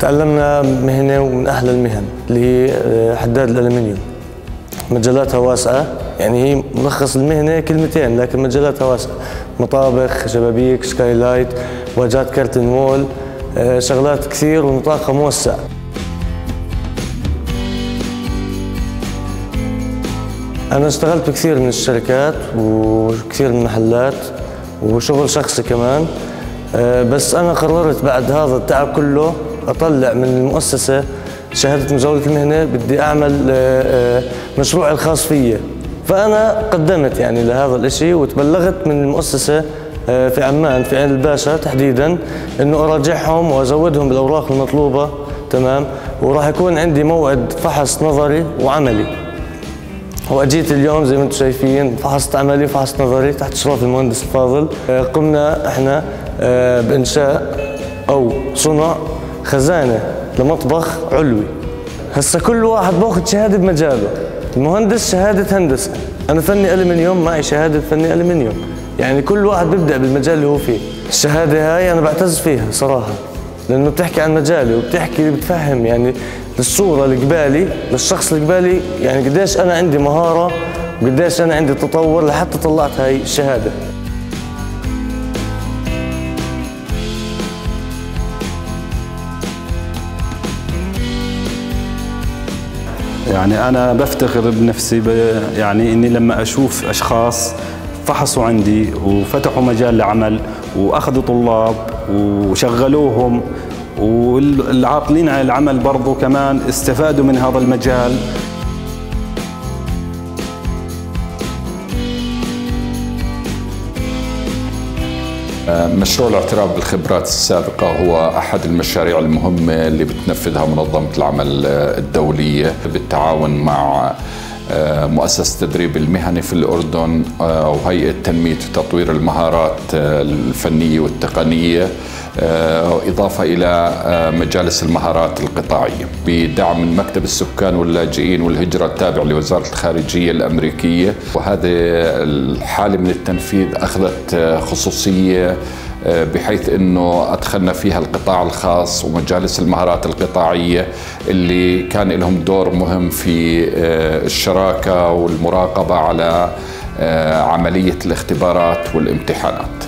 تعلمنا مهنة ومن أحلى المهن اللي هي حداد الألمنيوم، مجالاتها واسعة، يعني هي ملخص المهنة كلمتين لكن مجالاتها واسعة، مطابخ، شبابيك، سكاي لايت، واجهات كارتن وول، شغلات كثير ونطاقها موسع. أنا اشتغلت بكثير من الشركات وكثير من المحلات وشغل شخصي كمان، بس أنا قررت بعد هذا التعب كله أطلع من المؤسسة شهادة مزاولة المهنة، بدي أعمل مشروعي الخاص فيي. فأنا قدمت يعني لهذا الإشي وتبلغت من المؤسسة في عمان في عين الباشا تحديداً إنه أراجعهم وأزودهم بالأوراق المطلوبة، تمام، وراح يكون عندي موعد فحص نظري وعملي. وأجيت اليوم زي ما أنتم شايفين، فحصت عملي وفحصت نظري تحت إشراف المهندس فاضل. قمنا إحنا بإنشاء أو صنع خزانة لمطبخ علوي. هسا كل واحد باخذ شهادة بمجاله، المهندس شهادة هندسة، أنا فني ألمنيوم، معي شهادة فني ألمنيوم، يعني كل واحد بيبدأ بالمجال اللي هو فيه. الشهادة هاي أنا بعتز فيها صراحة، لأنه بتحكي عن مجالي وبتحكي بتفهم يعني للصورة القبالي، للشخص القبالي، يعني قديش أنا عندي مهارة وقديش أنا عندي تطور لحتى طلعت هاي الشهادة. يعني أنا بفتخر بنفسي، يعني إني لما أشوف أشخاص فحصوا عندي وفتحوا مجال لعمل وأخذوا طلاب وشغلوهم، والعاطلين عن العمل برضو كمان استفادوا من هذا المجال. مشروع الاعتراف بالخبرات السابقة هو أحد المشاريع المهمة اللي بتنفذها منظمة العمل الدولية بالتعاون مع مؤسسة التدريب المهني في الأردن وهيئة تنمية وتطوير المهارات الفنية والتقنية، إضافة إلى مجالس المهارات القطاعية، بدعم من مكتب السكان واللاجئين والهجرة التابع لوزارة الخارجية الأمريكية. وهذه الحالة من التنفيذ أخذت خصوصية بحيث أنه أدخلنا فيها القطاع الخاص ومجالس المهارات القطاعية اللي كان لهم دور مهم في الشراكة والمراقبة على عملية الاختبارات والامتحانات.